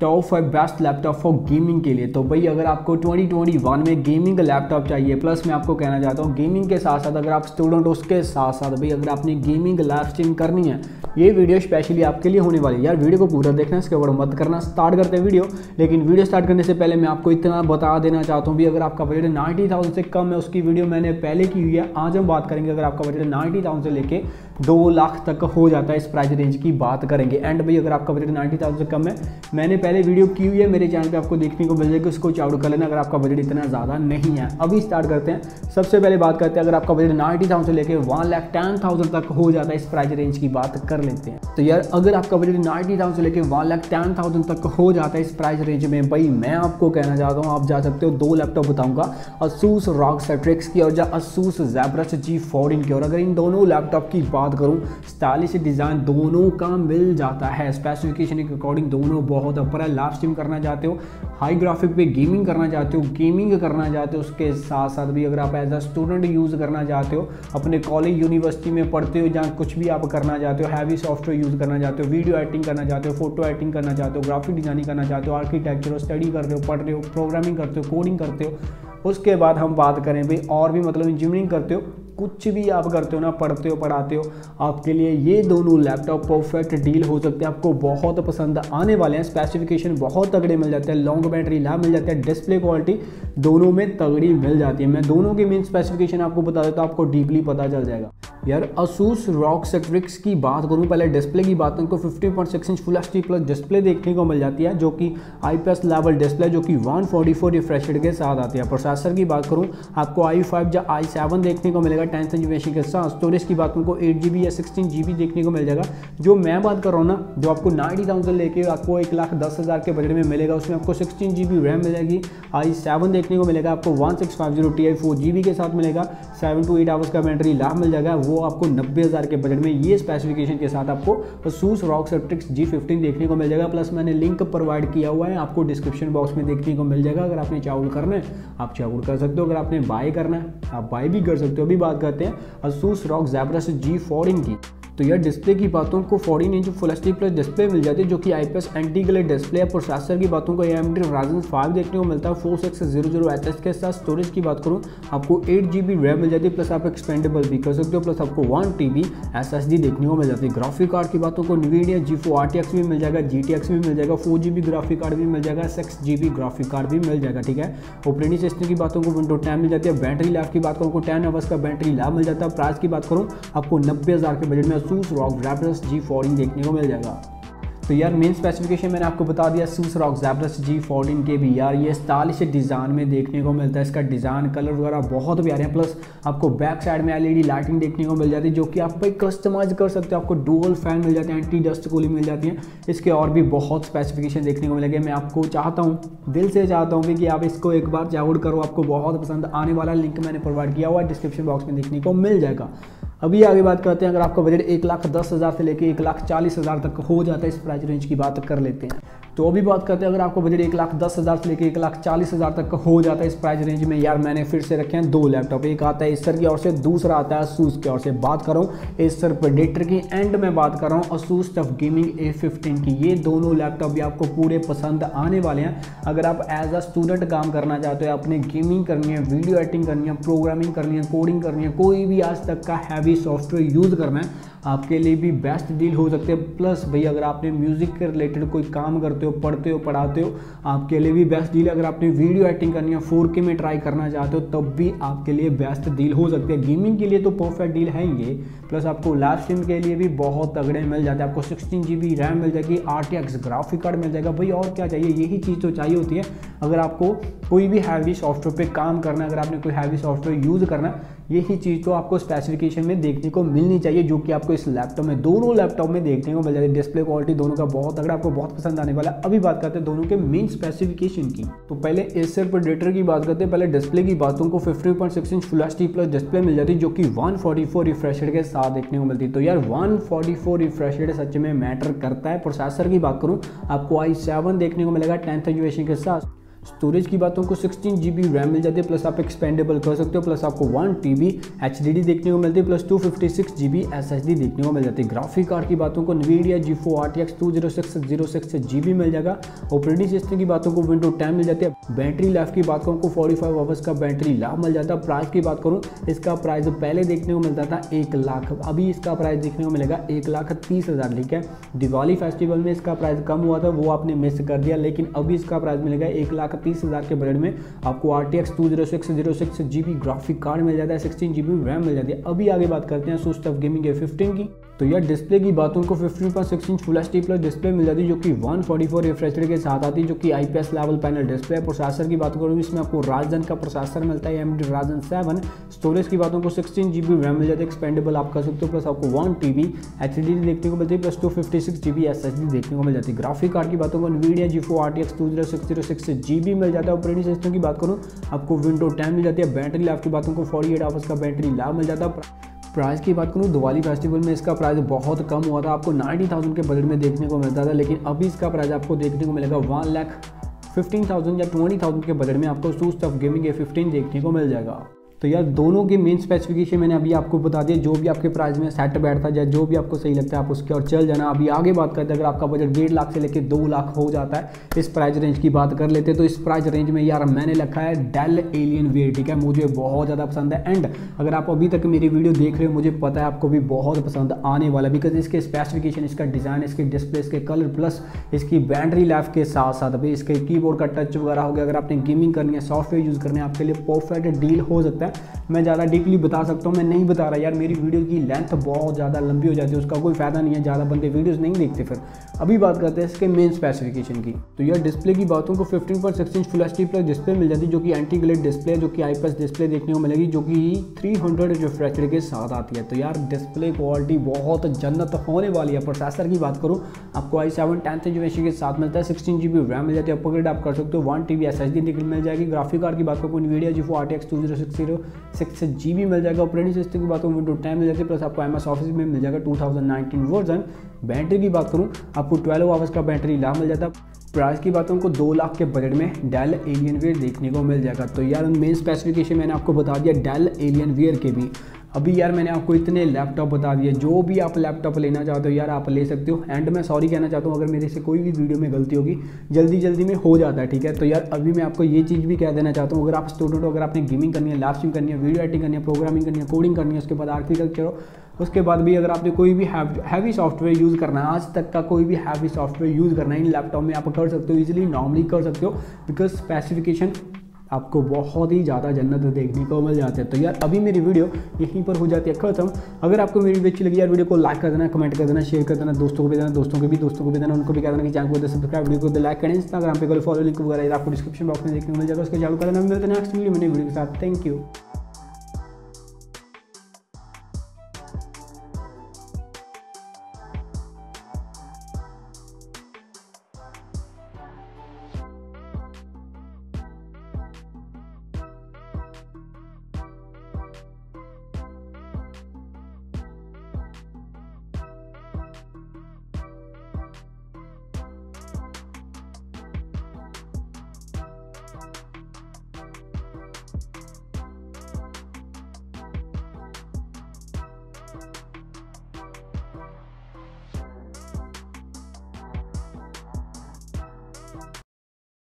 Top 5 best laptop for gaming के लिए। तो भाई अगर आपको 2021 में गेमिंग का लैपटॉप चाहिए, प्लस मैं आपको कहना चाहता हूँ गेमिंग के साथ साथ अगर आप स्टूडेंट हो उसके साथ साथ भाई अगर आपने गेमिंग लाइव स्ट्रीम करनी है, ये वीडियो स्पेशली आपके लिए होने वाली है। यार वीडियो को पूरा देखना, इसके ऊपर मत करना, स्टार्ट करते हैं वीडियो। लेकिन वीडियो स्टार्ट करने से पहले मैं आपको इतना बता देना चाहता हूँ भी अगर आपका बजट 90,000 से कम है, उसकी वीडियो मैंने पहले की हुई है। आज हम बात करेंगे अगर आपका बजट 90,000 से लेके 2 लाख तक हो जाता है, इस प्राइस रेंज की बात करेंगे। एंड भाई अगर आपका बजट 90,000 से कम है, मैंने पहले वीडियो की हुई है, मेरे चैनल पे आपको देखने को मिलेगी, उसको चेकआउट कर लेना अगर आपका बजट इतना ज़्यादा नहीं है। अभी स्टार्ट करते हैं। सबसे पहले बात करते हैं अगर आपका बजट 90,000 से लेकर 1,10,000 तक हो जाता है, इस प्राइस रेंज की बात कर लेते हैं। तो यार अगर आपका बजट 90,000 से लेकर 1,10,000 तक हो जाता है इस प्राइस रेंज में, भाई मैं आपको कहना चाहता हूँ आप जा सकते हो। 2 लैपटॉप बताऊँगा, ASUS ROG Strix की और ASUS Zephyrus G14 की। और अगर इन दोनों लैपटॉप की बात करूं, स्टाइलिश डिज़ाइन दोनों का मिल जाता है, स्पेसिफिकेशन के अकॉर्डिंग दोनों बहुत ऊपर है। लाइव स्ट्रीम करना चाहते हो, हाई ग्राफिक पे गेमिंग करना चाहते हो, उसके साथ साथ भी अगर आप एज अ स्टूडेंट यूज़ करना चाहते हो, अपने कॉलेज यूनिवर्सिटी में पढ़ते हो, जहाँ कुछ भी आप करना चाहते हो, हैवी सॉफ्टवेयर यूज़ करना चाहते हो, वीडियो एडिटिंग करना चाहते हो, फोटो एडिटिंग करना चाहते हो, ग्राफिक डिज़ाइनिंग करना चाहते हो, आर्किटेक्चर स्टडी कर रहे हो, पढ़ रहे हो, प्रोग्रामिंग करते हो, कोडिंग करते हो, उसके बाद हम बात करें भाई और भी मतलब इंजीनियरिंग करते हो, कुछ भी आप करते हो ना, पढ़ते हो, पढ़ाते हो, आपके लिए ये दोनों लैपटॉप परफेक्ट डील हो सकते हैं। आपको बहुत पसंद आने वाले हैं, स्पेसिफिकेशन बहुत तगड़े मिल जाते हैं, लॉन्ग बैटरी लाइफ मिल जाता है, डिस्प्ले क्वालिटी दोनों में तगड़ी मिल जाती है। मैं दोनों के मेन स्पेसिफिकेशन आपको बता देता हूँ, आपको डीपली पता चल जाएगा। यार ASUS ROG Strix की बात करूँ, पहले डिस्प्ले की बात करूँ, को 50.6 inch full HD plus display देखने को मिल जाती है, जो कि आईपीएस लेवल डिस्प्ले जो कि 144 रिफ्रेश रेट के साथ आती है। प्रोसेसर की बात करूँ, आपको i5 या i7 देखने को मिलेगा 10th जनरेशन के साथ। स्टोरेज की बात करूँ, को 8 GB या 16 GB देखने को मिल जाएगा। जो मैं बात कर रहा हूँ ना, जो आपको 90,000 लेके आपको 1,10,000 के बजट में मिलेगा, उसमें आपको 16 GB रैम मिलेगी, i7 देखने को मिलेगा, आपको 1650Ti 4 GB के साथ मिलेगा, 7 to 8 आवर्स का बैटरी लाइफ मिल जाएगा, वो आपको 90,000 के बजट में ये स्पेसिफिकेशन के साथ आपको ASUS ROG Strix G15 देखने को मिल जाएगा। प्लस मैंने लिंक प्रोवाइड किया हुआ है, आपको डिस्क्रिप्शन बॉक्स में देखने को मिल जाएगा। अगर आपने चाउट करना है आप चाउट कर सकते हो, अगर आपने बाय करना है आप बाय भी कर सकते हो। अभी बात करते हैं ASUS ROG Zephyrus G14 की। तो यार डिस्प्ले की बातों को 14 inch full HD plus display मिल जाती है, जो कि आईपीएस एंटी ग्लेयर डिस्प्ले है। प्रोसेसर की बातों को AMD Ryzen 5 देखने को मिलता है 4600HS के साथ। स्टोरेज की बात करूँ, आपको 8 GB रैम मिल जाती है, प्लस आप एक्सपेंडेबल भी कर सकते हो, प्लस आपको 1 TB SSD देखने को मिल जाती है। ग्राफिक कार्ड की बातों को NVIDIA G4 RTX भी मिल जाएगा, GTX भी मिल जाएगा, 4 GB ग्राफिक कार्ड भी मिल जाएगा, 6 GB ग्राफिक कार्ड भी मिल जाएगा, ठीक है। ऑपरेटिंग सिस्टम की बातों को Windows 10 मिल जाती है। बैटरी लाइफ की बात करूँ, को 10 आवर्स का बैटरी लाइफ मिल जाता है। प्राइस की बात करूँ, आपको 90,000 के बजट में ASUS ROG Zephyrus G14 देखने को मिल जाएगा। तो यार मेन स्पेसिफिकेशन मैंने आपको बता दिया ASUS ROG Zephyrus G14 के भी। यार ये स्टाइलिश डिज़ाइन में देखने को मिलता है, इसका डिज़ाइन कलर वगैरह बहुत प्यारे हैं। प्लस आपको बैक साइड में LED लाइटिंग देखने को मिल जाती है, जो कि आप भाई कस्टमाइज कर सकते हो। आपको डुअल फैन मिल जाते हैं, एंटी डस्ट कूलिंग मिल जाती है, इसके और भी बहुत स्पेसिफिकेशन देखने को मिलेंगे। मैं आपको चाहता हूँ, दिल से चाहता हूँ कि आप इसको एक बार चेकआउट करो, आपको बहुत पसंद आने वाला। लिंक मैंने प्रोवाइड किया हुआ है, डिस्क्रिप्शन बॉक्स में देखने को मिल जाएगा। अभी आगे बात करते हैं अगर आपका बजट 1,10,000 से लेकर 1,40,000 तक हो जाता है, इस प्राइस रेंज की बात कर लेते हैं। तो अभी बात करते हैं अगर आपका बजट 1,10,000 से लेकर 1,40,000 तक हो जाता है, इस प्राइस रेंज में। यार मैंने फिर से रखे हैं 2 लैपटॉप, एक आता है Acer की ओर से, दूसरा आता है ASUS की ओर से। बात कर रहा हूँ Acer Predator की, एंड मैं बात कर रहा हूँ ASUS TUF Gaming A15 की। ये दोनों लैपटॉप भी आपको पूरे पसंद आने वाले हैं। अगर आप एज अ स्टूडेंट काम करना चाहते हो, आपने गेमिंग करनी है, वीडियो एडिटिंग करनी है, प्रोग्रामिंग करनी है, कोडिंग करनी है, कोई भी आज तक का हैवी सॉफ्टवेयर यूज़ करना है, आपके लिए भी बेस्ट डील हो सकते हैं। प्लस भाई अगर आपने म्यूज़िक के रिलेटेड कोई काम करते हो, पढ़ते हो, पढ़ाते हो, आपके लिए भी बेस्ट डील है। अगर आपने वीडियो एडिटिंग करनी है, 4K में ट्राई करना चाहते हो, तब भी आपके लिए बेस्ट डील हो सकती है। गेमिंग के लिए तो परफेक्ट डील है ये। प्लस आपको लाइव स्ट्रीम के लिए भी बहुत तगड़े मिल जाते हैं। आपको 16 GB रैम मिल जाएगी, RTX ग्राफिक कार्ड मिल जाएगा। भाई और क्या चाहिए, यही चीज़ तो चाहिए होती है। अगर आपको कोई भी हैवी सॉफ्टवेयर पर काम करना है, अगर आपने कोई हैवी सॉफ्टवेयर यूज़ करना है, यही चीज़ तो आपको स्पेसिफिकेशन में देखने को मिलनी चाहिए, जो कि आपको इस लैपटॉप में, दोनों लैपटॉप में देखने को मिल जाती है। डिस्प्ले क्वालिटी दोनों का बहुत तगड़ा, आपको बहुत पसंद आने वाला है। अभी बात करते हैं दोनों के मेन स्पेसिफिकेशन की। तो पहले Acer Predator की बात करते हैं। पहले डिस्प्ले की बातों को 50.6 inch full HD plus display मिल जाती है, जो कि 144 रिफ्रेश रेट के साथ देखने को मिलती है। तो यार 144 रिफ्रेश रेट सच में मैटर करता है। प्रोसेसर की बात करूँ, आपको i7 देखने को मिलेगा 10th जनरेशन के साथ। स्टोरेज की बात को 16 GB रैम मिल जाती है, प्लस आप एक्सपेंडेबल कर सकते हो, प्लस आपको 1 TB HDD देखने को मिलती है, प्लस 256 GB SSD देखने को मिल जाती है। ग्राफिक कार्ड की बातों को NVIDIA GeForce RTX 2060 GB मिल जाएगा। ऑपरेटिंग सिस्टम की बातों को Windows 10 मिल जाती है। बैटरी लाइफ की बात करूँ को 45 आवर्स का बैटरी लाभ मिल जाता है। प्राइस की बात करूँ, इसका प्राइस पहले देखने को मिलता था 1 लाख, अभी इसका प्राइस देखने को मिलेगा 1,30,000। ठीक है, दिवाली फेस्टिवल में इसका प्राइस कम हुआ था, वो आपने मिस कर दिया, लेकिन अभी इसका प्राइस मिलेगा 1,30,000 के बजट में। आपको RTX 2060 GB ग्राफिक कार्ड मिल जाता है, 16 GB रैम मिल जाती है। अभी आगे बात करते हैं ASUS TUF Gaming A15 की, तो यार डिस्प्ले की बातों को 15.6 inch full HD plus display मिल जाती है, जो कि 144 रिफ्रेश रेट के साथ आती है, जो कि IPS लेवल पैनल डिस्प्ले है। प्रोसेसर की बात करूँ, इसमें आपको Ryzen का प्रोसेसर मिलता है, AMD Ryzen 7। स्टोरेज की बातों को 16 GB रैम मिल जाती है, एक्सपेंडेबल आप कर सकते हो, प्लस आपको 1 TB HDD देखने को मिलती है, प्लस 256 GB SSD देखने को मिल जाती है। ग्राफिक कार्ड की बातों को NVIDIA GeForce RTX 2060 GB मिल जाता है। ऑपरेटिंग सिस्टम की बात करूँ, आपको Windows 10 मिल जाती है। बैटरी लाइफ की बातों को 48 आवर्स का बैटरी लाभ मिल जाता है। प्राइस की बात करूँ, दिवाली फेस्टिवल में इसका प्राइस बहुत कम हुआ था, आपको 90,000 के बजट में देखने को मिलता था, लेकिन अभी इसका प्राइस आपको देखने को मिलेगा 1,15,000 या 20,000 के बजट में आपको ASUS TUF Gaming A15 देखने को मिल जाएगा। तो यार दोनों के मेन स्पेसिफिकेशन मैंने अभी आपको बता दिया, जो भी आपके प्राइस में सेट बैठता है, जो भी आपको सही लगता है आप उसके और चल जाना। अभी आगे बात करते हैं, अगर आपका बजट 1.5 लाख से लेकर 2 लाख हो जाता है, इस प्राइस रेंज की बात कर लेते हैं, तो इस प्राइस रेंज में यार मैंने रखा है डेल एलियनवेयर। ठीक है, मुझे बहुत ज़्यादा पसंद है, एंड अगर आप अभी तक मेरी वीडियो देख रहे हो, मुझे पता है आपको भी बहुत पसंद आने वाला, बिकॉज इसके स्पेसिफिकेशन, इसका डिज़ाइन, इसके डिस्प्ले, इसके कलर, प्लस इसकी बैटरी लाइफ के साथ साथ अभी इसके कीबोर्ड का टच वगैरह हो गया। अगर आपने गेमिंग करनी है, सॉफ्टवेयर यूज़ करने, आपके लिए परफेक्ट डील हो सकता है। मैं ज़्यादा डीपली बता सकता हूँ, मैं नहीं बता रहा यार, मेरी वीडियो की लेंथ बहुत ज़्यादा लंबी हो जाती है, उसका कोई फायदा नहीं है, ज़्यादा बंदे वीडियोस नहीं देखते। फिर अभी बात करते हैं इसके मेन स्पेसिफिकेशन की, तो यार डिस्प्ले की बातों को 15.6 inch full HD plus display मिल जाती है, जो कि एंटी ग्लेड डिस्प्ले, जो कि IPS डिस्प्ले देखने को मिलेगी, जो कि 300 रिफ्रेश रेट के साथ आती है। तो यार डिस्प्ले क्वालिटी बहुत जन्नत होने वाली है। प्रोसेसर की बात करूँ, आपको i7 10th generation के साथ मिलता है, 16 GB रैम मिल जाती है, अपग्रेड आप कर सकते हो, 1 TB SSD मिल जाएगी। ग्राफिक कार्ड की बात करूँ, NVIDIA GeForce RTX 2060 GB मिल जाएगा। ऑपरेटिंग सिस्टम की बात करूँ, Windows 10 मिल जाती है, प्लस आपको MS ऑफिस में मिल जाएगा 2019 वर्जन। बैटरी की बात करूँ, आपको 12 आवर्स का बैटरी लाभ मिल जाता है। प्राइस की बात हमको 2 लाख के बजट में डेल एलियनवेयर देखने को मिल जाएगा। तो यार मेन स्पेसिफिकेशन मैंने आपको बता दिया डेल एलियनवेयर के भी। अभी यार मैंने आपको इतने लैपटॉप बता दिए, जो भी आप लैपटॉप लेना चाहते हो यार आप ले सकते हो। एंड मैं सॉरी कहना चाहता हूँ अगर मेरे से कोई भी वीडियो में गलती होगी, जल्दी में हो जाता है। ठीक है, तो यार अभी मैं आपको ये चीज़ भी कह देना चाहता हूँ, अगर आप स्टूडेंट हो, अगर आपने गेमिंग करनी है, लाइव स्ट्रीम करनी है, वीडियो एडिटिंग करनी है, प्रोग्रामिंग करनी है, कोडिंग करनी है, उसके बाद आर्किटेक्चर, उसके बाद भी अगर आपने कोई भी हैवी सॉफ्टवेयर यूज़ करना है, आज तक का कोई भी हैवी सॉफ्टवेयर यूज़ करना है, इन लैपटॉप में आप कर सकते हो, ईजिली नॉर्मली कर सकते हो, बिकॉज स्पेसिफिकेशन आपको बहुत ही ज़्यादा जन्नत देखने को मिल जाते हैं। तो यार अभी मेरी वीडियो यहीं पर हो जाती है ख़त्म। अगर आपको मेरी वीडियो अच्छी लगी यार, वीडियो को लाइक कर देना, कमेंट कर देना, शेयर कर देना, दोस्तों को भी देना, उनको भी कह देना कि चैनल को सब्सक्राइब, वीडियो को लाइक करें, Instagram पे फॉलो लिंक वगैरह आपको डिस्क्रिप्शन बॉक्स में देखने को मिल जाएगा, उसको चालू कर देना। मिलते हैं नेक्स्ट वीडियो में नई वीडियो के साथ। Thank you.